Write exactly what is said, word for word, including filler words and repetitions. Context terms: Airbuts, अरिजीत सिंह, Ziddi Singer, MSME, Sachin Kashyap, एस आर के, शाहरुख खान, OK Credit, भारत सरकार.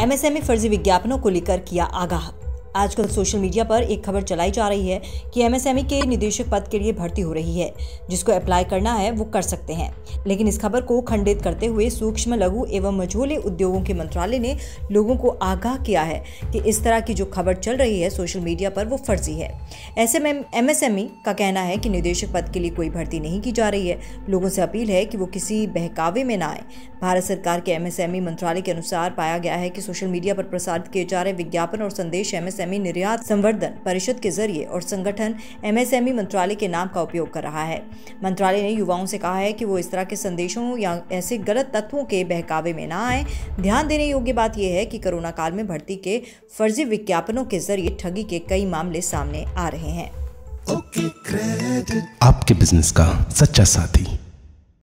MSME फर्जी विज्ञापनों को लेकर किया आगाह। आजकल सोशल मीडिया पर एक खबर चलाई जा रही है कि एमएसएमई के निदेशक पद के लिए भर्ती हो रही है, जिसको अप्लाई करना है वो कर सकते हैं। लेकिन इस खबर को खंडित करते हुए सूक्ष्म लघु एवं मझोले उद्योगों के मंत्रालय ने लोगों को आगाह किया है कि इस तरह की जो खबर चल रही है सोशल मीडिया पर वो फर्जी है। ऐसे में एमएसएमई का कहना है कि निदेशक पद के लिए कोई भर्ती नहीं की जा रही है। लोगों से अपील है कि वो किसी बहकावे में ना आए। भारत सरकार के एमएसएमई मंत्रालय के अनुसार पाया गया है कि सोशल मीडिया पर प्रसारित किए जा रहे विज्ञापन और संदेश एमएसएमई निर्यात संवर्धन परिषद के जरिए और संगठन एमएसएमई मंत्रालय के नाम का उपयोग कर रहा है। मंत्रालय ने युवाओं से कहा है कि वो इस तरह के संदेशों या ऐसे गलत तत्वों के बहकावे में ना आए। ध्यान देने योग्य बात यह है कि कोरोना काल में भर्ती के फर्जी विज्ञापनों के जरिए ठगी के कई मामले सामने आ रहे हैं। ओके क्रेडिट आपके बिजनेस का सच्चा साथी।